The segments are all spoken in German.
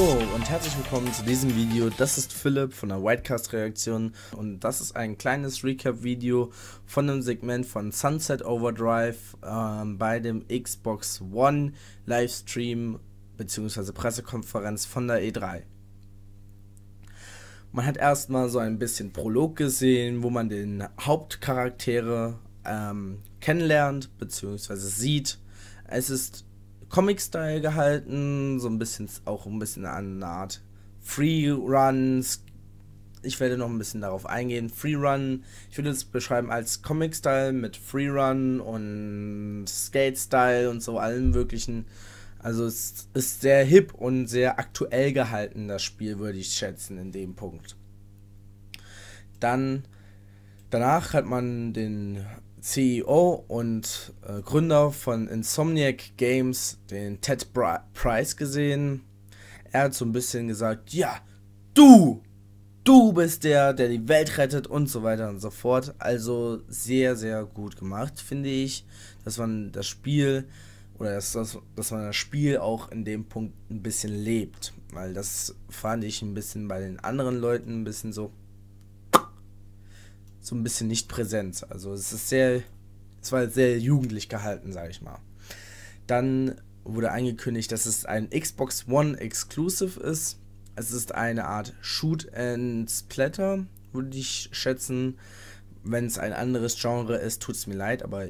Hallo und herzlich willkommen zu diesem Video. Das ist Philipp von der Whitecast-Reaktion und das ist ein kleines Recap-Video von einem Segment von Sunset Overdrive bei dem Xbox One Livestream bzw. Pressekonferenz von der E3. Man hat erstmal so ein bisschen Prolog gesehen, wo man den Hauptcharaktere kennenlernt bzw. sieht. Es ist Comic-Style gehalten, so ein bisschen auch an einer Art Freeruns. Ich werde noch ein bisschen darauf eingehen. Freerun, ich würde es beschreiben als Comic-Style mit Freerun und Skate-Style und so allem möglichen. Also es ist sehr hip und sehr aktuell gehalten, das Spiel, würde ich schätzen, in dem Punkt. Danach hat man den CEO und Gründer von Insomniac Games, den Ted Price, gesehen. Er hat so ein bisschen gesagt, ja, du bist der, der die Welt rettet und so weiter und so fort. Also sehr, sehr gut gemacht, finde ich, dass man das Spiel auch in dem Punkt ein bisschen lebt. Weil das fand ich ein bisschen bei den anderen Leuten ein bisschen so ein bisschen nicht präsent. Also es war sehr jugendlich gehalten, sage ich mal. Dann wurde angekündigt, dass es ein Xbox One Exclusive ist. Es ist eine Art Shoot and Splatter, würde ich schätzen. Wenn es ein anderes Genre ist, tut es mir leid, aber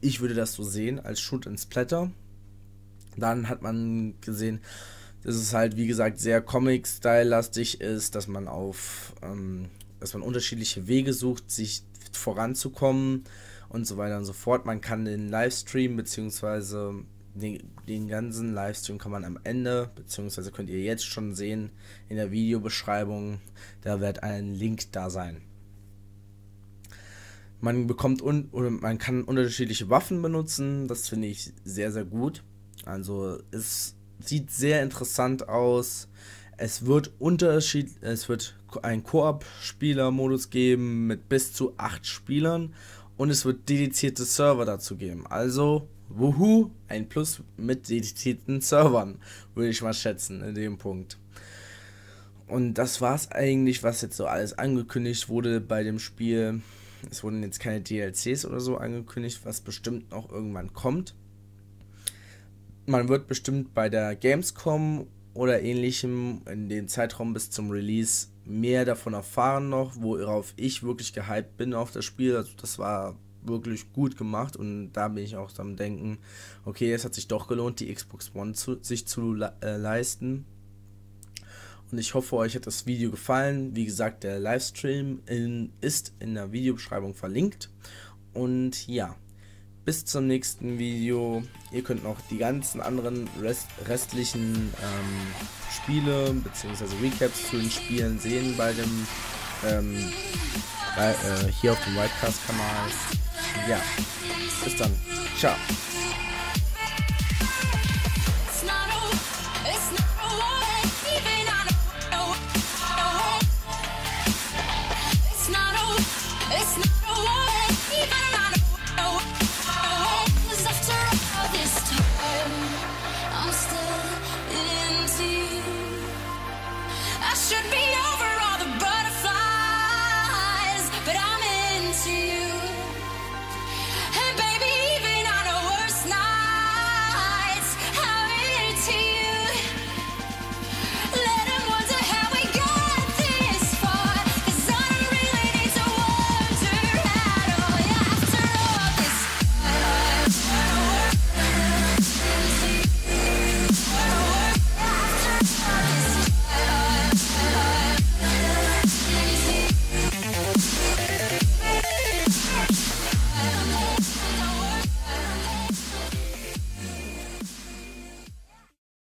ich würde das so sehen, als Shoot and Splatter. Dann hat man gesehen, dass es halt, wie gesagt, sehr Comic-Style-lastig ist, dass man auf unterschiedliche Wege sucht, sich voranzukommen und so weiter und so fort. Man kann den Livestream bzw. den ganzen Livestream kann man am Ende, bzw. könnt ihr jetzt schon sehen in der Videobeschreibung, da wird ein Link da sein. Man bekommt man kann unterschiedliche Waffen benutzen, das finde ich sehr, sehr gut. Also es sieht sehr interessant aus. Es wird einen Koop-Spieler-Modus geben mit bis zu 8 Spielern und es wird dedizierte Server dazu geben. Also, wuhu, ein Plus mit dedizierten Servern, würde ich mal schätzen in dem Punkt. Und das war's eigentlich, was jetzt so alles angekündigt wurde bei dem Spiel. Es wurden jetzt keine DLCs oder so angekündigt, was bestimmt noch irgendwann kommt. Man wird bestimmt bei der Gamescom oder ähnlichem in dem Zeitraum bis zum Release mehr davon erfahren noch, worauf ich wirklich gehypt bin auf das Spiel. Also das war wirklich gut gemacht und da bin ich auch am Denken, okay, es hat sich doch gelohnt, die Xbox One sich zu leisten. Und ich hoffe, euch hat das Video gefallen. Wie gesagt, der Livestream ist in der Videobeschreibung verlinkt. Und ja, bis zum nächsten Video. Ihr könnt noch die ganzen anderen restlichen Spiele bzw. Recaps zu den Spielen sehen bei dem hier auf dem Whitecast-Kanal. Ja, bis dann. Ciao.